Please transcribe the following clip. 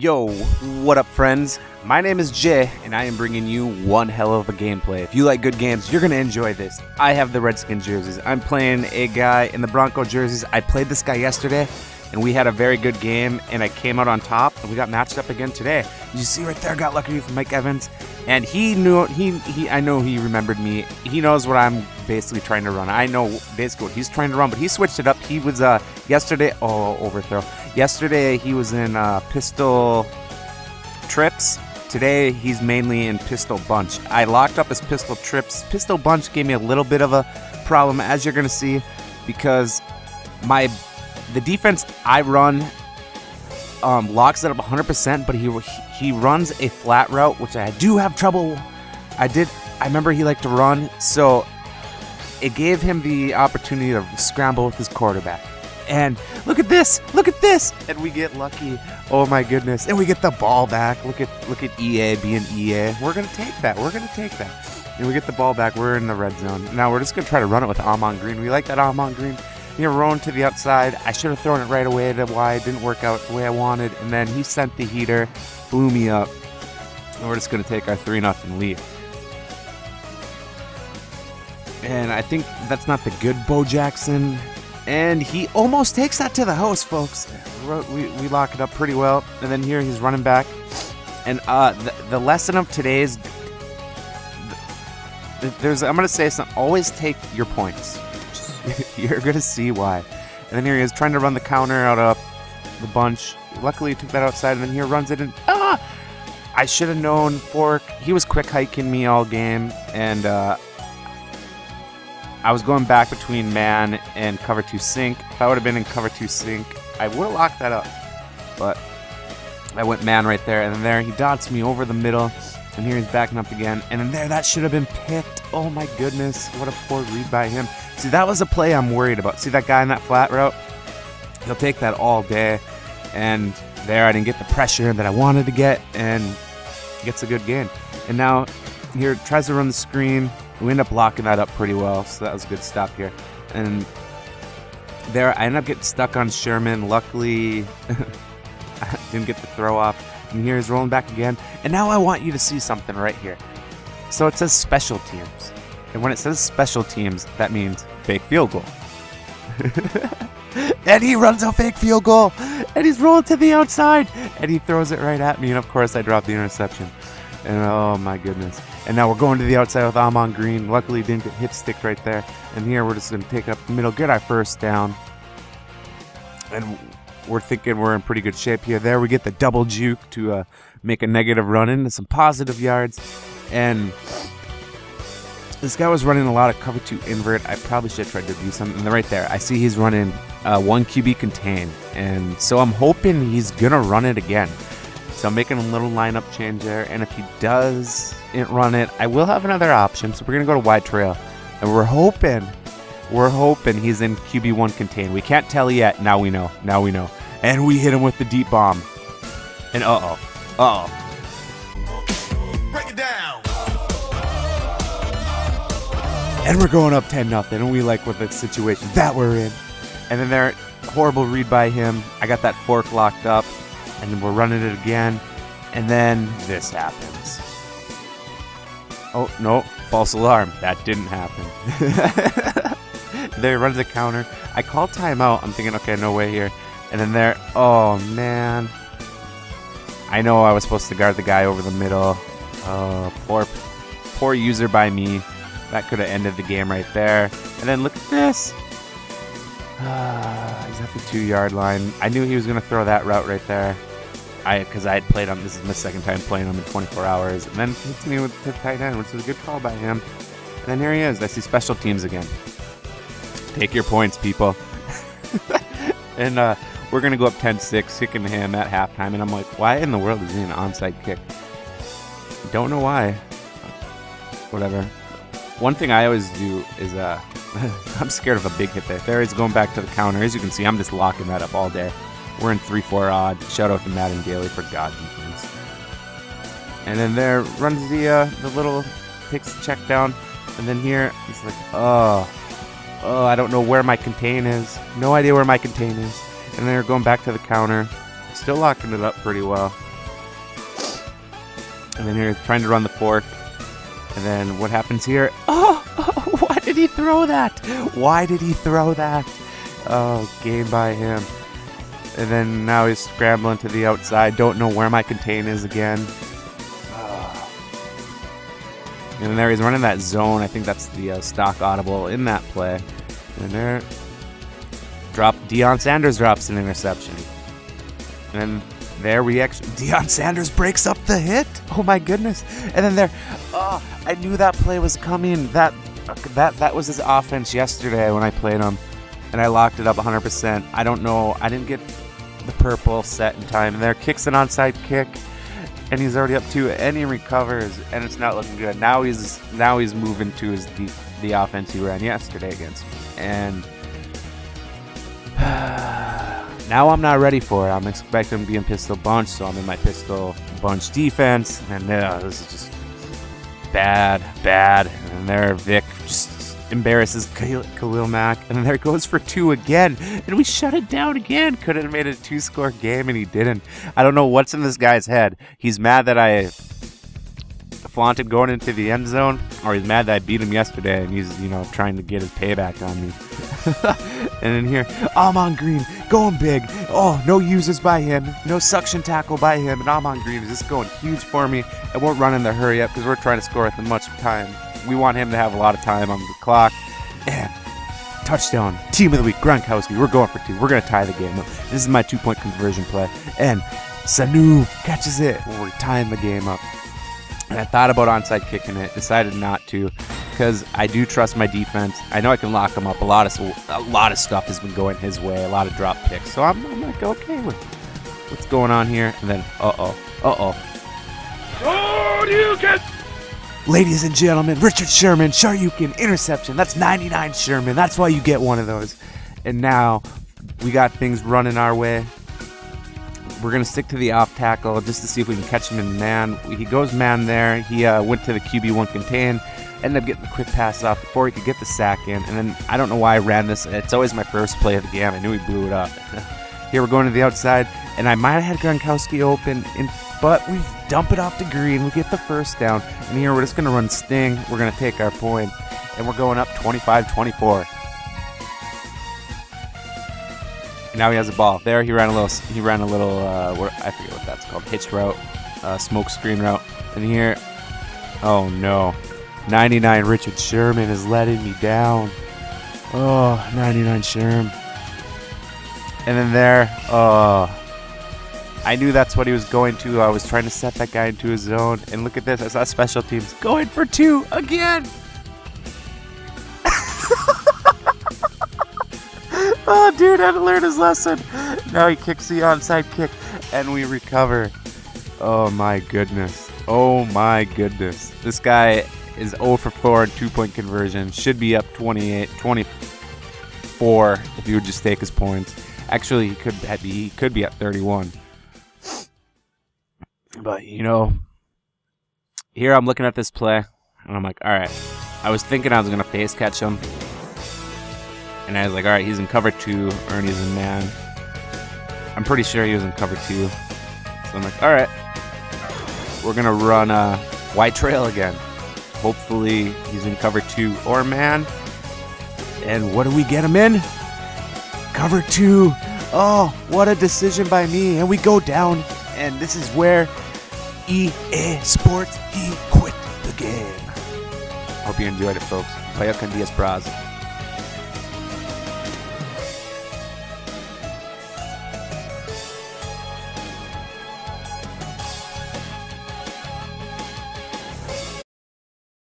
Yo, what up friends? My name is Jay, and I am bringing you one hell of a gameplay. If you like good games, you're gonna enjoy this. I have the Redskins jerseys. I'm playing a guy in the Bronco jerseys. I played this guy yesterday, and we had a very good game, and I came out on top, and we got matched up again today. You see right there, got lucky from Mike Evans, and I know he remembered me. He knows what I'm basically trying to run. I know basically what he's trying to run, but he switched it up. He was yesterday. Oh, overthrow. Yesterday, he was in pistol trips. Today, he's mainly in pistol bunch. I locked up his pistol trips. Pistol bunch gave me a little bit of a problem, as you're going to see, because the defense I run locks it up 100%, but he runs a flat route, which I do have trouble. I remember he liked to run, so it gave him the opportunity to scramble with his quarterback. And look at this, and we get lucky. Oh my goodness, and we get the ball back. Look at EA being EA. We're gonna take that, and we get the ball back. We're in the red zone now. We're just gonna try to run it with Amon Green. We like that Amon Green. You're rolling to the outside. I should have thrown it right away to wide. It didn't work out the way I wanted, and then he sent the heater, blew me up, and we're just gonna take our 3-0 lead. And I think that's not the good Bo Jackson. And he almost takes that to the house, folks. We lock it up pretty well. And then here he's running back. And the lesson of today is, I'm going to say something. Always take your points. You're going to see why. And then here he is trying to run the counter out of the bunch. Luckily, he took that outside. And then here runs it in. Ah! I should have known Fork. He was quick hiking me all game. And I was going back between man and cover 2 sink. If I would have been in cover 2 sink, I would have locked that up. But I went man right there, and then there he dots me over the middle, and here he's backing up again, and then there, that should have been picked. Oh my goodness, what a poor read by him. See, that was a play I'm worried about. See that guy in that flat route? He'll take that all day, and there I didn't get the pressure that I wanted to get, and gets a good gain. And now here tries to run the screen. We end up blocking that up pretty well, so that was a good stop here. And there, I end up getting stuck on Sherman. Luckily, I didn't get the throw off. And here he's rolling back again. And now I want you to see something right here. So it says special teams. And when it says special teams, that means fake field goal. And he runs a fake field goal. And he's rolling to the outside. And he throws it right at me. And, of course, I drop the interception. And oh my goodness. And now we're going to the outside with Amon Green. Luckily didn't get hip stick right there. And here we're just gonna take up the middle, get our first down. And we're thinking we're in pretty good shape here. There we get the double juke to make a negative run into some positive yards. And this guy was running a lot of cover 2 invert. I probably should have tried to do something right there. I see he's running one QB contain. And so I'm hoping he's gonna run it again. So I'm making a little lineup change there, and if he doesn't run it, I will have another option. So we're going to go to wide trail, and we're hoping he's in QB1 contain. We can't tell yet. Now we know. And we hit him with the deep bomb. And uh-oh. Break it down. And we're going up 10-0, and we like what the situation that we're in. And then there, horrible read by him. I got that fork locked up. And we're running it again, and then this happens. Oh, no, false alarm. That didn't happen. They run the counter. I call timeout. I'm thinking, okay, no way here. And then there, oh, man. I know I was supposed to guard the guy over the middle. Oh, poor user by me. That could have ended the game right there. And then look at this. He's at the 2-yard line. I knew he was going to throw that route right there. Because I had played him. This is my second time playing him in 24 hours. And then hits me with the tight end, which is a good call by him. And then here he is. I see special teams again. Take your points, people. And we're going to go up 10-6, kicking him at halftime. And I'm like, why in the world is he an onside kick? Don't know why. Whatever. One thing I always do is... I'm scared of a big hit there. There he's going back to the counter. As you can see, I'm just locking that up all day. We're in 3-4 odd. Shout out to Madden Daily for God defense. And then there runs the little, takes the check down. And then here, he's like, oh, I don't know where my contain is. No idea where my contain is. And then they're going back to the counter. Still locking it up pretty well. And then here, trying to run the fork. And then what happens here? Oh, why did he throw that? Why did he throw that? Oh, game by him. And then now he's scrambling to the outside. Don't know where my contain is again. And there he's running that zone. I think that's the stock audible in that play. And there, Deion Sanders drops an interception. And there we actually, Deion Sanders breaks up the hit. Oh my goodness! And then there, oh, I knew that play was coming. That was his offense yesterday when I played him, and I locked it up 100%. I don't know. I didn't get the purple set in time. And there, kicks an onside kick. And he's already up two, and he recovers, and it's not looking good. Now he's moving to his deep, the offense he ran yesterday against me. And now I'm not ready for it. I'm expecting to be in pistol bunch, so I'm in my pistol bunch defense. And this is just bad. And there, Vic just embarrasses Khalil Mack, and there goes for two again, and we shut it down again. Could have made it a two-score game, and he didn't. I don't know what's in this guy's head. He's mad that I flaunted going into the end zone, or he's mad that I beat him yesterday, and he's, you know, trying to get his payback on me. And in here, Amon Green going big. Oh, no users by him, no suction tackle by him, and Amon Green is just going huge for me, and we're running the hurry up because we're trying to score with much time. We want him to have a lot of time on the clock. And touchdown, team of the week, Gronkowski. We're going for two. We're going to tie the game up. This is my two-point conversion play. And Sanu catches it. We're tying the game up. And I thought about onside kicking it. Decided not to because I do trust my defense. I know I can lock him up. A lot of stuff has been going his way. A lot of drop picks. So I'm like, okay with what's going on here. And then, Oh, you get... Ladies and gentlemen, Richard Sherman, Sharyuken, interception. That's 99 Sherman. That's why you get one of those. And now we got things running our way. We're going to stick to the off tackle just to see if we can catch him in man. He goes man there. He went to the QB1 contain, ended up getting the quick pass off before he could get the sack in. And then I don't know why I ran this. It's always my first play of the game. I knew he blew it up. Here we're going to the outside, and I might have had Gronkowski open in. But we dump it off to Green. We get the first down. And here we're just going to run Sting. We're going to take our point. And we're going up 25-24. Now he has a ball. There he ran a little, I forget what that's called. Hitch route. Smoke screen route. And here, oh no. 99 Richard Sherman is letting me down. Oh, 99 Sherman. And then there, oh. I knew that's what he was going to. I was trying to set that guy into his zone. And look at this. I saw special teams going for two again. Oh, dude, I had to learn his lesson. Now he kicks the onside kick, and we recover. Oh, my goodness. Oh, my goodness. This guy is 0 for 4 in two-point conversion. Should be up 28-24 if you would just take his points. Actually, he could be at 31. But, you know, here I'm looking at this play, and I'm like, all right. I was thinking I was going to face catch him. And I was like, all right, he's in cover two. Ernie's in man. I'm pretty sure he was in cover two. So I'm like, all right. We're going to run White Trail again. Hopefully he's in cover two or man. And what do we get him in? Cover two. Oh, what a decision by me. And we go down. And this is where EA Sports, he quit the game. Hope you enjoyed it, folks. Play up con 10 Bras.